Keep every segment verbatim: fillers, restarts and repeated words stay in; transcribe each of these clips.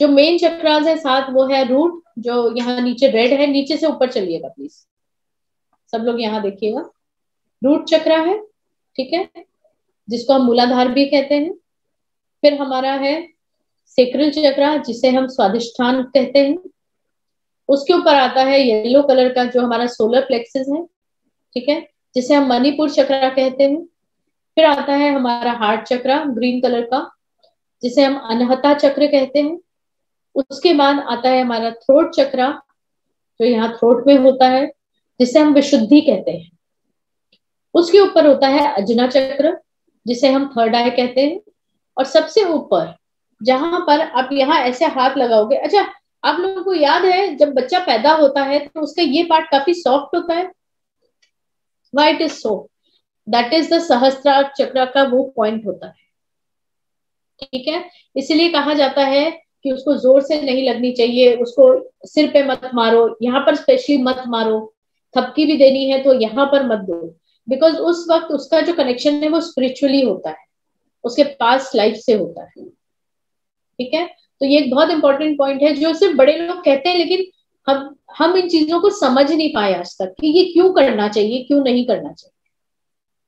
जो मेन चक्रास है सात वो है रूट, जो यहाँ नीचे रेड है, नीचे से ऊपर चलिएगा प्लीज, सब लोग यहाँ देखिएगा। रूट चक्रा है, ठीक है, जिसको हम मूलाधार भी कहते हैं। फिर हमारा है सेक्रल चक्रा, जिसे हम स्वाधिष्ठान कहते हैं। उसके ऊपर आता है येलो कलर का जो हमारा सोलर प्लेक्सस है, ठीक है, जिसे हम मणिपुर चक्रा कहते हैं। फिर आता है हमारा हार्ट चक्रा ग्रीन कलर का, जिसे हम अनाहत चक्र कहते हैं। उसके बाद आता है हमारा थ्रोट चक्रा, जो यहाँ थ्रोट में होता है, जिसे हम विशुद्धि कहते हैं। उसके ऊपर होता है अजना चक्र, जिसे हम थर्ड आई कहते हैं। और सबसे ऊपर जहां पर आप यहाँ ऐसे हाथ लगाओगे, अच्छा आप लोगों को याद है जब बच्चा पैदा होता है तो उसका ये पार्ट काफी सॉफ्ट होता है, why it is so that is the Sahasrara chakra का वो पॉइंट होता है, ठीक है। इसलिए कहा जाता है कि उसको जोर से नहीं लगनी चाहिए, उसको सिर पे मत मारो, यहाँ पर स्पेशली मत मारो, थपकी भी देनी है तो यहाँ पर मत दो, बिकॉज उस वक्त उसका जो कनेक्शन है वो स्पिरिचुअली होता है, उसके पास लाइफ से होता है, ठीक है। तो ये एक बहुत इंपॉर्टेंट पॉइंट है जो सिर्फ बड़े लोग कहते हैं, लेकिन हम हम इन चीजों को समझ नहीं पाए आज तक कि ये क्यों करना चाहिए, क्यों नहीं करना चाहिए,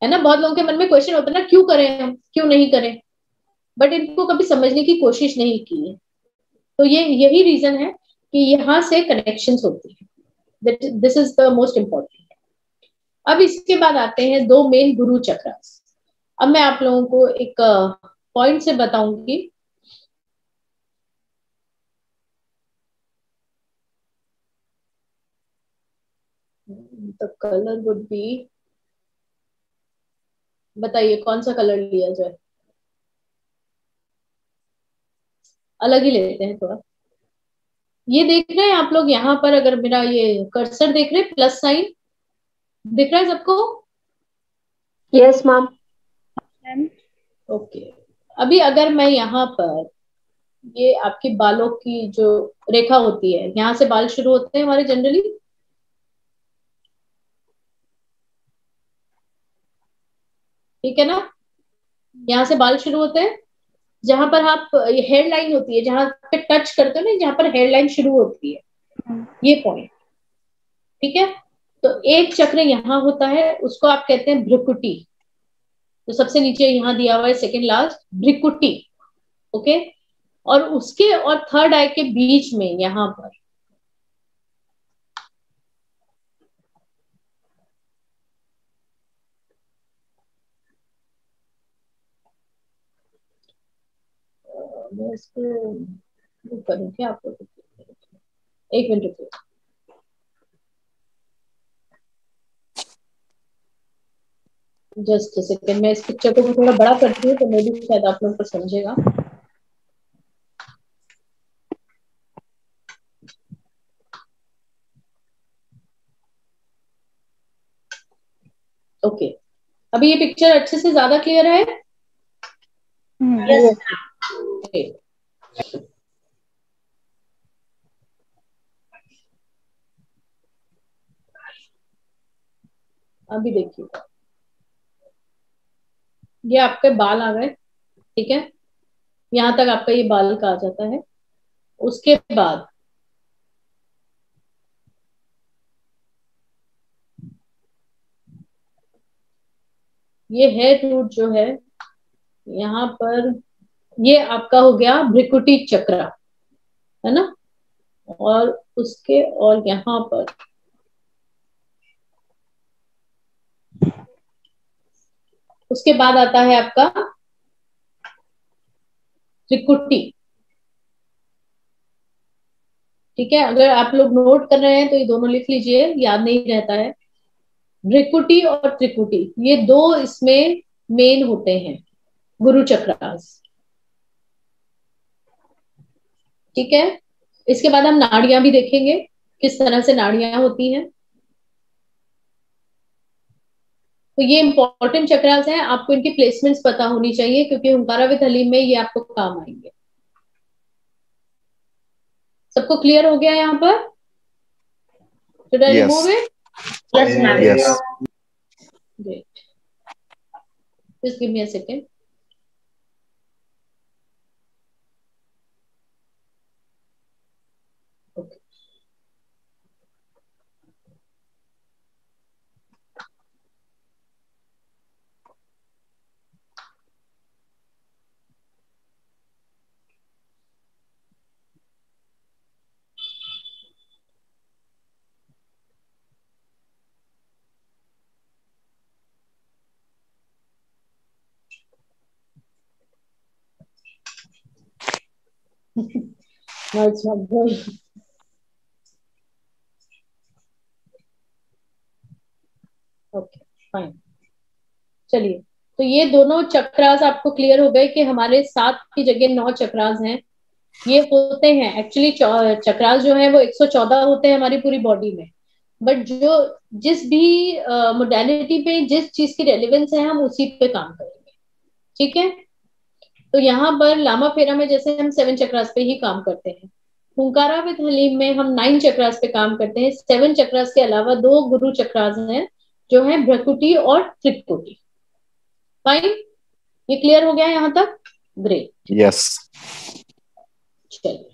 है ना। बहुत लोगों के मन में क्वेश्चन होता है ना, क्यों करें हम, क्यों नहीं करें, बट इनको कभी समझने की कोशिश नहीं की है। तो ये यही रीजन है कि यहाँ से कनेक्शंस होती है, this is the most important. अब इसके बाद आते हैं दो मेन गुरु चक्रास। अब मैं आप लोगों को एक पॉइंट से बताऊंगी, द कलर वुड बी, बताइए कौन सा कलर लिया जाए, अलग ही लेते हैं थोड़ा। ये देख रहे हैं आप लोग यहाँ पर, अगर मेरा ये कर्सर देख रहे हैं, प्लस साइन दिख रहा है सबको? Yes ma'am. ओके, अभी अगर मैं यहाँ पर ये आपके बालों की जो रेखा होती है, यहाँ से बाल शुरू होते हैं हमारे जनरली, ठीक है ना, यहाँ से बाल शुरू होते हैं, जहां पर आप हेयर लाइन होती है, जहां पे टच करते हो ना, जहां पर हेयर लाइन शुरू होती है, ये पॉइंट, ठीक है। तो एक चक्र यहाँ होता है, उसको आप कहते हैं भ्रिकुटी, तो सबसे नीचे यहाँ दिया हुआ है सेकंड लास्ट भ्रिकुटी, ओके। और उसके और थर्ड आई के बीच में यहाँ पर इसको करूंगी आपको, एक मिनट रुकिए। जस्ट सेकंड, मैं इस पिक्चर को थोड़ा बड़ा करती हूँ तो मैं भी शायद आप लोगों को समझेगा। ओके, अभी ये पिक्चर अच्छे से ज्यादा क्लियर है? यस। अभी देखिए ये आपके बाल आ गए, ठीक है, यहां तक आपका ये बाल का आ जाता है। उसके बाद ये हेयर रूट जो है यहाँ पर, ये आपका हो गया भ्रिकुटी चक्रा, है ना। और उसके और यहाँ पर उसके बाद आता है आपका त्रिकुटी, ठीक है। अगर आप लोग नोट कर रहे हैं तो ये दोनों लिख लीजिए, याद नहीं रहता है। भ्रिकुटी और त्रिकुटी ये दो इसमें मेन होते हैं गुरु चक्रास, ठीक है। इसके बाद हम नाड़ियां भी देखेंगे, किस तरह से नाड़ियां होती हैं। तो ये इंपॉर्टेंट चक्रास हैं, आपको इनकी प्लेसमेंट्स पता होनी चाहिए क्योंकि हुंकारा विद हलीम में ये आपको काम आएंगे। सबको क्लियर हो गया यहाँ पर? Should I remove it? Yes, ma'am. Yes. Great. Just give me a second. No, it's not good. Okay, fine. चलिए, तो ये दोनों चक्रास आपको क्लियर हो गए कि हमारे सात की जगह नौ चक्रास हैं। ये होते हैं एक्चुअली चक्रास जो है वो एक सौ चौदह होते हैं हमारी पूरी बॉडी में, बट जो जिस भी मोडेलिटी uh, पे जिस चीज की रेलिवेंस है हम उसी पे काम करेंगे, ठीक है। तो यहाँ पर लामा फेरा में जैसे हम सेवन चक्रास पे ही काम करते हैं, हुंकारा विद हलीम में हम नाइन चक्रास पे काम करते हैं। सेवन चक्रास के अलावा दो गुरु चक्रास हैं जो है भ्रिकुटी और त्रिकुटी। फाइन, ये क्लियर हो गया यहाँ तक? Great, yes yes. चलिए